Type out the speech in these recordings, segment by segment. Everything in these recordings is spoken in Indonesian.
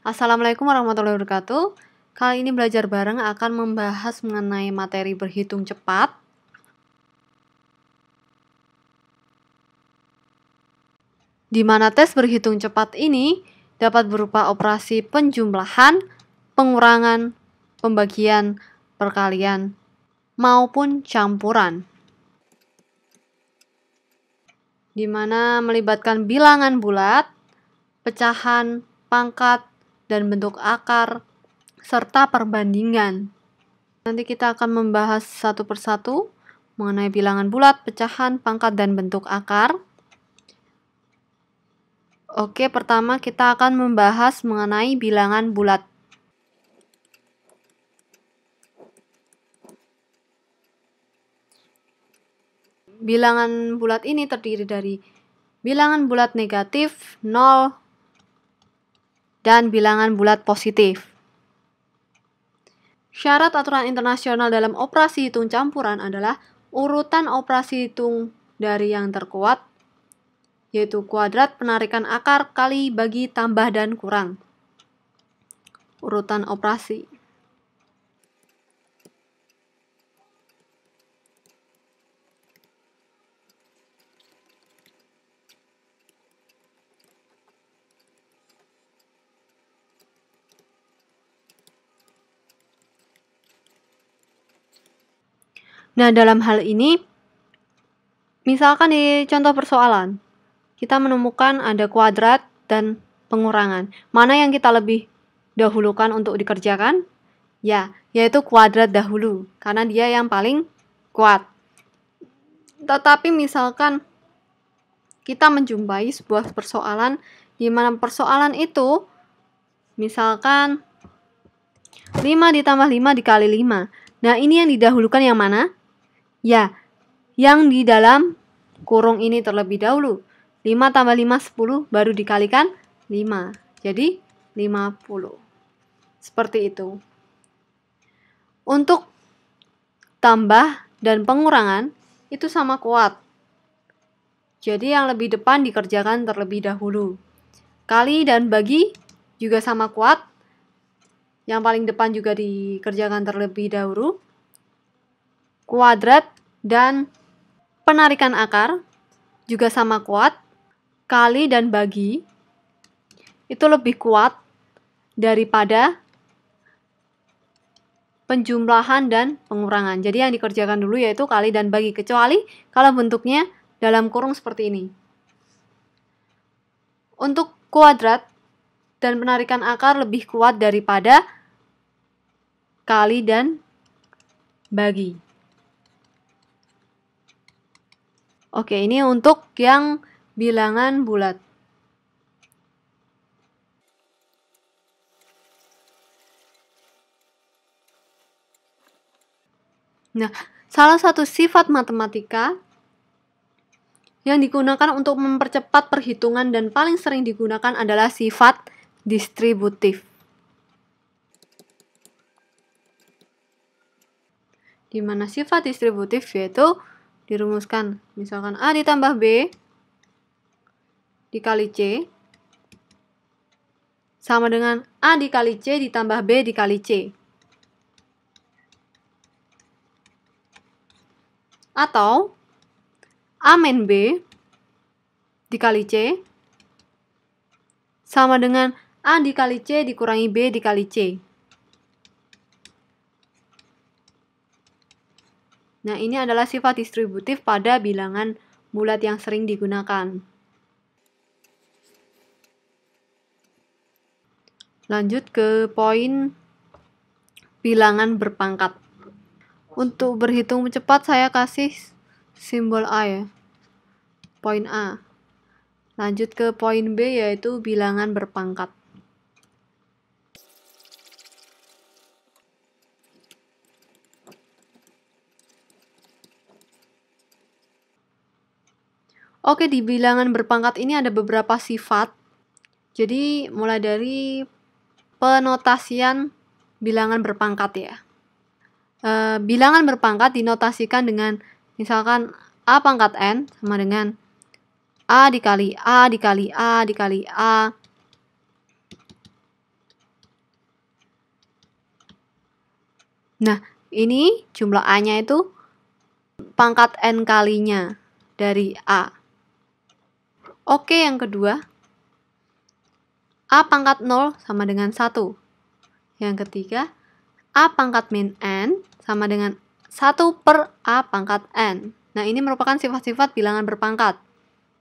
Assalamualaikum warahmatullahi wabarakatuh. Kali ini belajar bareng akan membahas mengenai materi berhitung cepat. Di mana tes berhitung cepat ini dapat berupa operasi penjumlahan, pengurangan, pembagian, perkalian, maupun campuran. Di mana melibatkan bilangan bulat, pecahan, pangkat, dan bentuk akar, serta perbandingan. Nanti kita akan membahas satu persatu mengenai bilangan bulat, pecahan, pangkat, dan bentuk akar. Oke, pertama kita akan membahas mengenai bilangan bulat. Bilangan bulat ini terdiri dari bilangan bulat negatif, 0, dan bilangan bulat positif. Syarat aturan internasional dalam operasi hitung campuran adalah urutan operasi hitung dari yang terkuat, yaitu kuadrat, penarikan akar, kali, bagi, tambah, dan kurang. Urutan operasi. Nah, dalam hal ini, misalkan di contoh persoalan, kita menemukan ada kuadrat dan pengurangan. Mana yang kita lebih dahulukan untuk dikerjakan? Ya, yaitu kuadrat dahulu, karena dia yang paling kuat. Tetapi misalkan kita menjumpai sebuah persoalan, di mana persoalan itu, misalkan 5 ditambah 5 dikali 5. Nah, ini yang didahulukan yang mana? Ya, yang di dalam kurung ini terlebih dahulu. 5 tambah 5, 10, baru dikalikan 5. Jadi, 50. Seperti itu. Untuk tambah dan pengurangan, itu sama kuat. Jadi, yang lebih depan dikerjakan terlebih dahulu. Kali dan bagi juga sama kuat. Yang paling depan juga dikerjakan terlebih dahulu. Kuadrat dan penarikan akar juga sama kuat. Kali dan bagi itu lebih kuat daripada penjumlahan dan pengurangan. Jadi yang dikerjakan dulu yaitu kali dan bagi, kecuali kalau bentuknya dalam kurung seperti ini. Untuk kuadrat dan penarikan akar lebih kuat daripada kali dan bagi. Oke, ini untuk yang bilangan bulat. Nah, salah satu sifat matematika yang digunakan untuk mempercepat perhitungan dan paling sering digunakan adalah sifat distributif. Di mana sifat distributif yaitu dirumuskan, misalkan A ditambah B dikali C sama dengan A dikali C ditambah B dikali C. Atau A min B dikali C sama dengan A dikali C dikurangi B dikali C. Nah, ini adalah sifat distributif pada bilangan bulat yang sering digunakan. Lanjut ke poin bilangan berpangkat. Untuk berhitung cepat saya kasih simbol A ya. Poin A. Lanjut ke poin B yaitu bilangan berpangkat. Oke, di bilangan berpangkat ini ada beberapa sifat. Jadi, mulai dari penotasian bilangan berpangkat ya. Bilangan berpangkat dinotasikan dengan misalkan A pangkat N sama dengan A dikali A dikali A dikali A Nah, ini jumlah A-nya itu pangkat N kalinya dari A. Oke, yang kedua. A pangkat 0 sama dengan 1. Yang ketiga, A pangkat min N sama dengan 1 per A pangkat N. Nah, ini merupakan sifat-sifat bilangan berpangkat.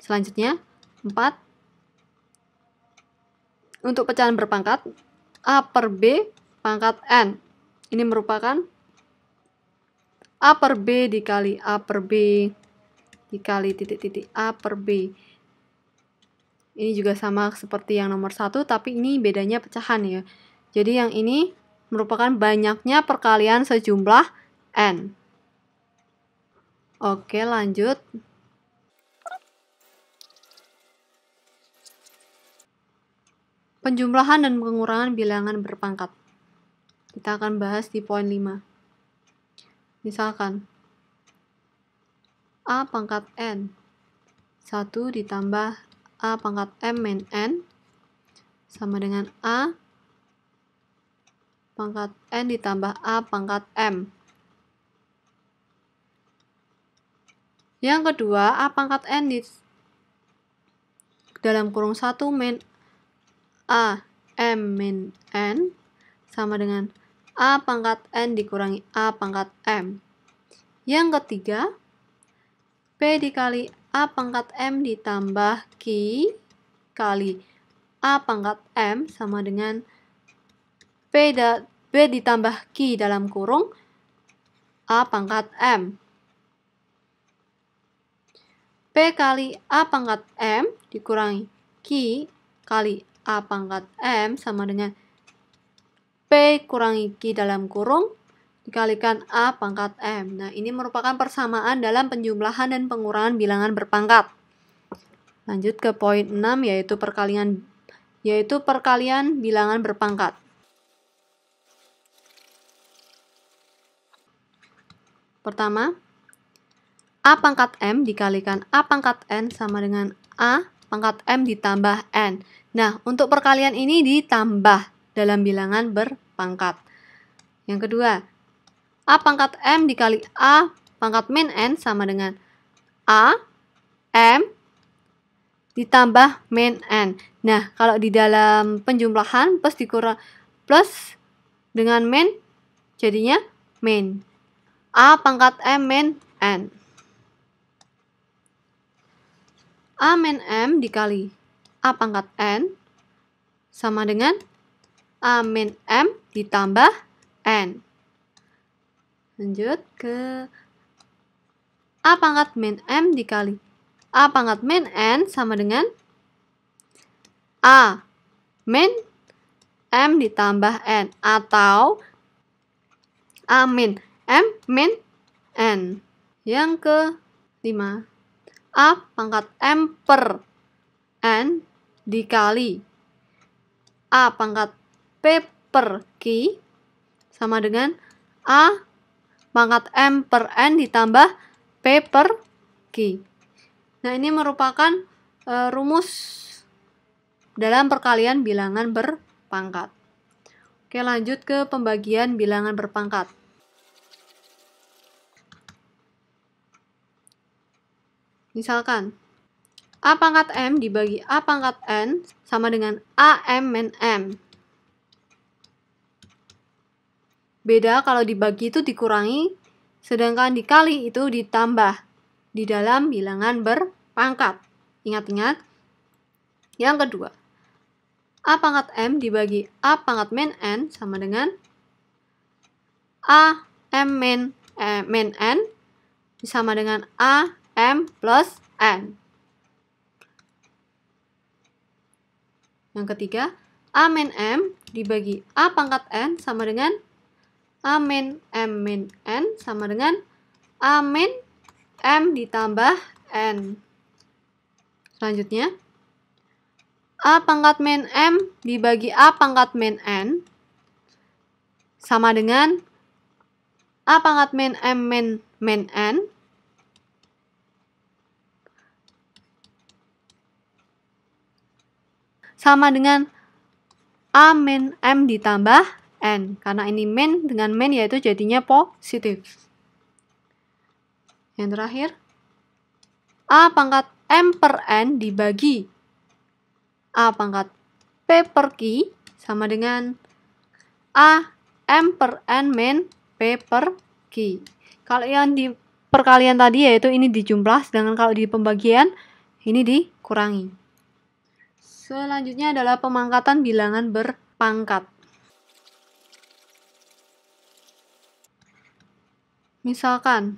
Selanjutnya, 4. Untuk pecahan berpangkat, A per B pangkat N. Ini merupakan A per B dikali A per B dikali titik-titik A per B. Ini juga sama seperti yang nomor 1, tapi ini bedanya pecahan ya. Jadi yang ini merupakan banyaknya perkalian sejumlah N. Oke, lanjut. Penjumlahan dan pengurangan bilangan berpangkat. Kita akan bahas di poin 5. Misalkan, A pangkat N. 1 ditambah A pangkat M min N sama dengan A pangkat N ditambah A pangkat M. Yang kedua, A pangkat N di dalam kurung 1 min A M min N sama dengan A pangkat N dikurangi A pangkat M. Yang ketiga, P dikali A pangkat M ditambah Q kali A pangkat M sama dengan B ditambah Q dalam kurung A pangkat M. P kali A pangkat M dikurangi Q kali A pangkat M sama dengan P kurangi Q dalam kurung dikalikan A pangkat M. Nah, ini merupakan persamaan dalam penjumlahan dan pengurangan bilangan berpangkat. Lanjut ke poin 6, yaitu perkalian bilangan berpangkat. Pertama, A pangkat M dikalikan A pangkat N sama dengan A pangkat M ditambah N. Nah, untuk perkalian ini ditambah dalam bilangan berpangkat. Yang kedua, A pangkat M dikali A pangkat min N sama dengan A M ditambah min N. Nah, kalau di dalam penjumlahan plus dengan min jadinya min. A pangkat M min N. A min M dikali A pangkat N sama dengan A min M ditambah N. Lanjut ke A pangkat min M dikali A pangkat min N sama dengan A min M ditambah N atau A min M min N. Yang ke 5, A pangkat M per N dikali A pangkat P per Q sama dengan A pangkat M per N ditambah P per Q. Nah, ini merupakan rumus dalam perkalian bilangan berpangkat. Oke, lanjut ke pembagian bilangan berpangkat. Misalkan, A pangkat M dibagi A pangkat N sama dengan A M min M. Beda kalau dibagi itu dikurangi, sedangkan dikali itu ditambah di dalam bilangan berpangkat. Ingat-ingat. Yang kedua, A pangkat M dibagi A pangkat min N sama dengan A M min N sama dengan A M plus N. Yang ketiga, A min M dibagi A pangkat N sama dengan A min M min N sama dengan A min M ditambah N. Selanjutnya, A pangkat min M dibagi A pangkat min N sama dengan A pangkat min M min N. Sama dengan A min M ditambah n. Karena ini min dengan min yaitu jadinya positif. Yang terakhir, A pangkat M per N dibagi A pangkat P per Q sama dengan A M per N min P per Q. Kalau yang di perkalian tadi yaitu ini dijumlah, sedangkan kalau di pembagian ini dikurangi. Selanjutnya adalah pemangkatan bilangan berpangkat. Misalkan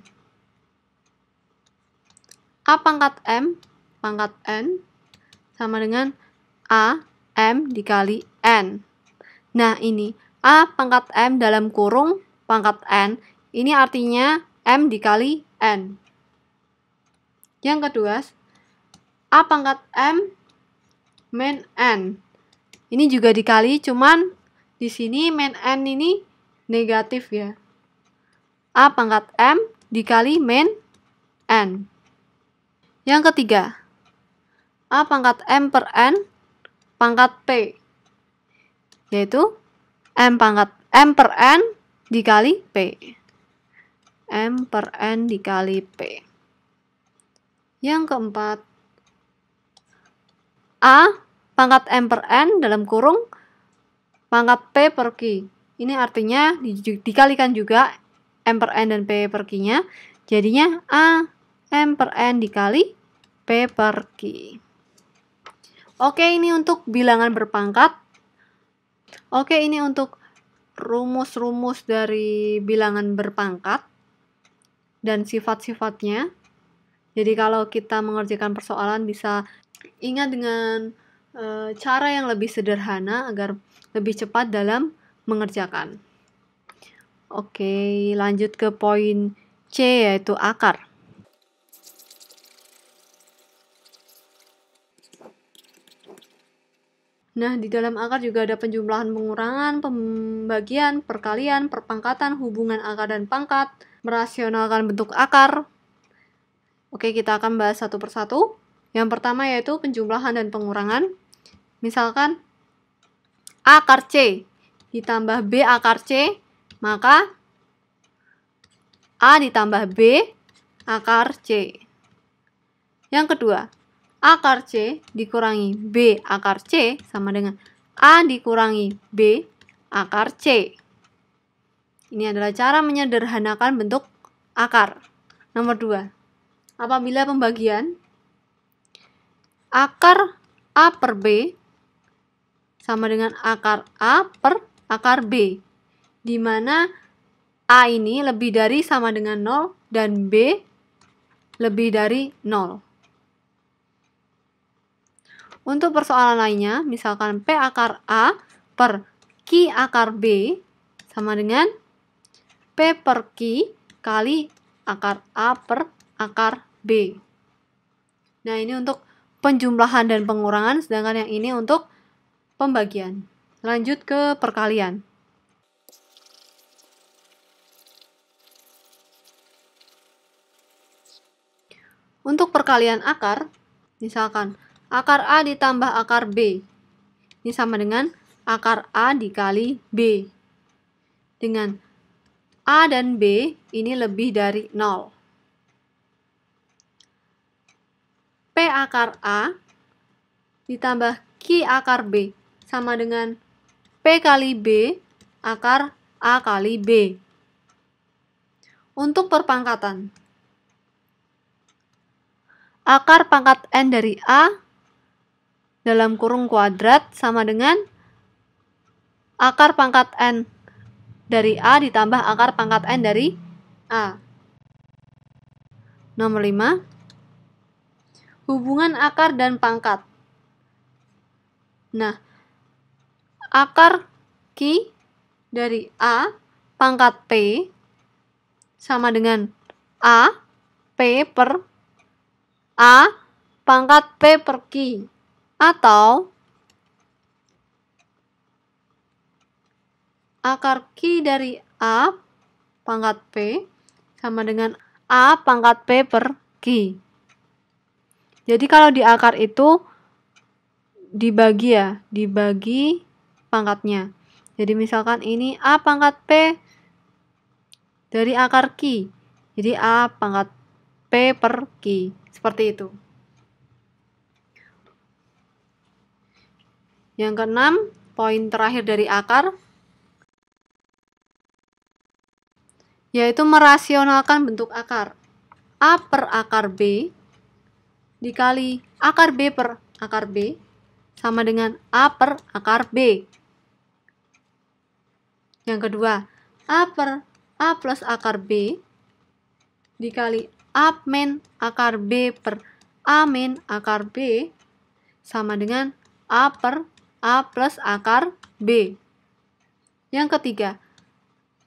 A pangkat M pangkat N sama dengan A M dikali N. Nah ini A pangkat M dalam kurung pangkat N, ini artinya M dikali N. Yang kedua, A pangkat M min N, ini juga dikali, cuman di sini min N ini negatif ya. A pangkat M dikali min N. Yang ketiga, A pangkat M per N pangkat P, yaitu M pangkat M per N dikali P. M per N dikali P. Yang keempat, A pangkat M per N dalam kurung pangkat P per Q. Ini artinya dikalikan juga M per N dan P per Q-nya. Jadinya A M per N dikali P per Q. Oke, ini untuk bilangan berpangkat. Oke, ini untuk rumus-rumus dari bilangan berpangkat dan sifat-sifatnya. Jadi kalau kita mengerjakan persoalan bisa ingat dengan cara yang lebih sederhana agar lebih cepat dalam mengerjakan. Oke, lanjut ke poin C yaitu akar. Nah, di dalam akar juga ada penjumlahan pengurangan, pembagian, perkalian, perpangkatan, hubungan akar dan pangkat, merasionalkan bentuk akar. Oke, kita akan bahas satu persatu. Yang pertama yaitu penjumlahan dan pengurangan. Misalkan A akar C ditambah B akar C, maka A ditambah B akar C. Yang kedua, A akar C dikurangi B akar C sama dengan A dikurangi B akar C. Ini adalah cara menyederhanakan bentuk akar. Nomor 2, apabila pembagian akar A per B sama dengan akar A per akar B, di mana A ini lebih dari sama dengan 0 dan B lebih dari 0. Untuk persoalan lainnya, misalkan P akar A per Q akar B sama dengan P per Q kali akar A per akar B. Nah, ini untuk penjumlahan dan pengurangan, sedangkan yang ini untuk pembagian. Lanjut ke perkalian. Untuk perkalian akar, misalkan akar A ditambah akar B, ini sama dengan akar A dikali B. Dengan A dan B ini lebih dari 0. P akar A ditambah Q akar B sama dengan P kali B akar A kali B. Untuk perpangkatan, akar pangkat N dari A dalam kurung kuadrat sama dengan akar pangkat N dari A ditambah akar pangkat N dari A. Nomor 5, hubungan akar dan pangkat. Nah, akar Q dari A pangkat P sama dengan A P per A pangkat P per Q, atau akar Q dari A pangkat P sama dengan A pangkat P per Q. Jadi kalau di akar itu dibagi ya, dibagi pangkatnya. Jadi misalkan ini A pangkat P dari akar Q. Jadi A pangkat P per Q. Seperti itu. Yang keenam, poin terakhir dari akar, yaitu merasionalkan bentuk akar. A per akar B dikali akar B per akar B sama dengan A per akar B. Yang kedua, A per A plus akar B dikali A min akar B per A min akar B sama dengan A per A plus akar B. Yang ketiga,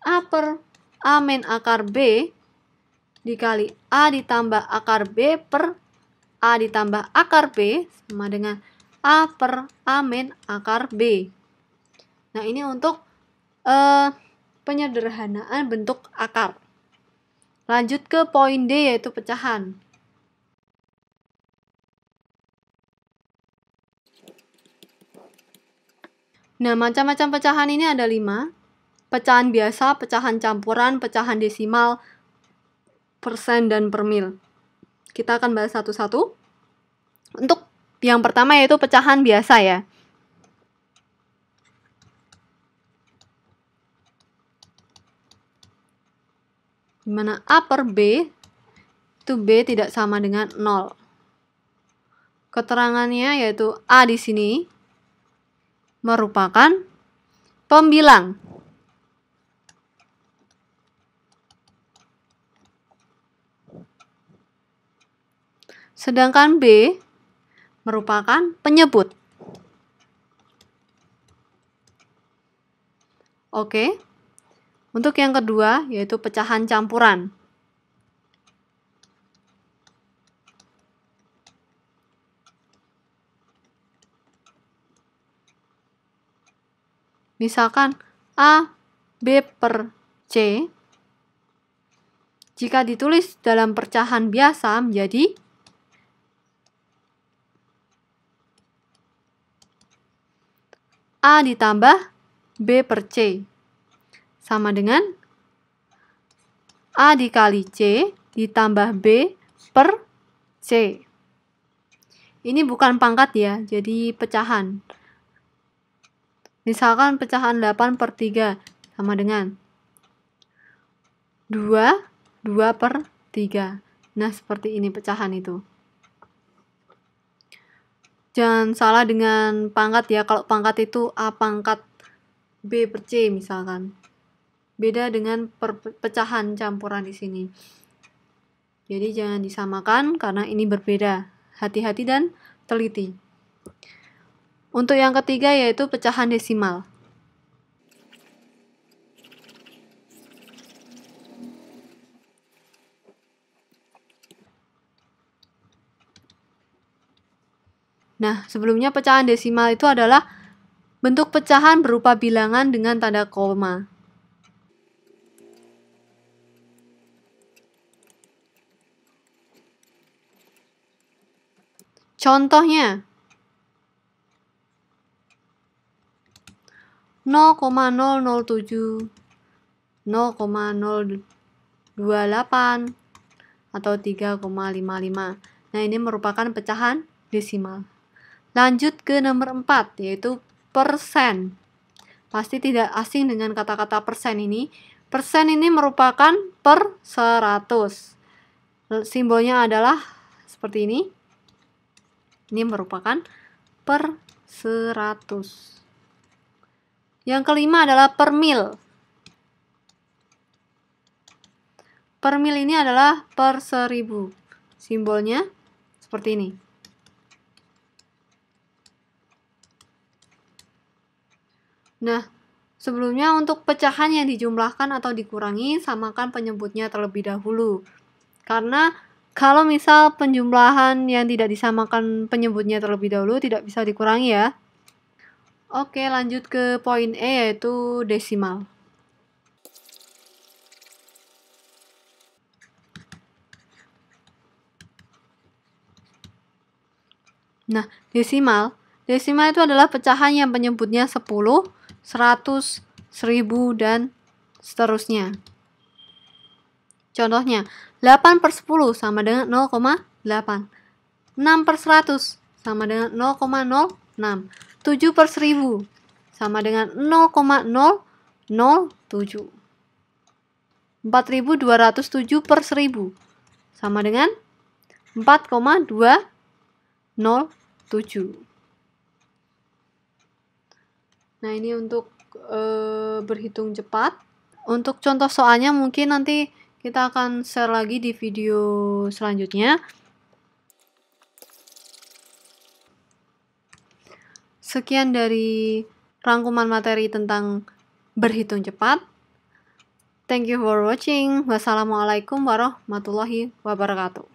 A per A min akar B dikali A ditambah akar B per A ditambah akar B sama dengan A per A min akar B. Nah, ini untuk penyederhanaan bentuk akar. Lanjut ke poin D, yaitu pecahan. Nah, macam-macam pecahan ini ada 5. Pecahan biasa, pecahan campuran, pecahan desimal, persen, dan permil. Kita akan bahas satu-satu. Untuk yang pertama yaitu pecahan biasa ya. Dimana A per B itu B tidak sama dengan 0. Keterangannya yaitu A di sini merupakan pembilang. Sedangkan B merupakan penyebut. Oke. Untuk yang kedua, yaitu pecahan campuran. Misalkan A, B per C, jika ditulis dalam pecahan biasa menjadi A ditambah B per C sama dengan A dikali C ditambah B per C. Ini bukan pangkat ya, jadi pecahan. Misalkan pecahan 8/3 sama dengan 2/3. Nah, seperti ini pecahan itu. Jangan salah dengan pangkat ya, kalau pangkat itu A pangkat B per C misalkan. Beda dengan pecahan campuran di sini. Jadi jangan disamakan karena ini berbeda. Hati-hati dan teliti. Untuk yang ketiga yaitu pecahan desimal. Nah, sebelumnya pecahan desimal itu adalah bentuk pecahan berupa bilangan dengan tanda koma. Contohnya 0,007, 0,028, atau 3,55. Nah, ini merupakan pecahan desimal. Lanjut ke nomor 4, yaitu persen. Pasti tidak asing dengan kata-kata persen ini. Persen ini merupakan per 100. Simbolnya adalah seperti ini. Ini merupakan per 100. Yang kelima adalah permil. Permil ini adalah per 1000. Simbolnya seperti ini. Nah, sebelumnya untuk pecahan yang dijumlahkan atau dikurangi, samakan penyebutnya terlebih dahulu. Karena kalau misal penjumlahan yang tidak disamakan penyebutnya terlebih dahulu, tidak bisa dikurangi ya. Oke, lanjut ke poin E, yaitu desimal. Nah, desimal Desimal itu adalah pecahan yang penyebutnya 10, 100, 1000, dan seterusnya. Contohnya, 8/10 sama dengan 0,8. 6/100 sama dengan 0,06. 7/1000 sama dengan 0,007. 4207/1000 sama dengan 4,207. Nah, ini untuk berhitung cepat. Untuk contoh soalnya mungkin nanti kita akan share lagi di video selanjutnya. Sekian dari rangkuman materi tentang berhitung cepat. Thank you for watching. Wassalamualaikum warahmatullahi wabarakatuh.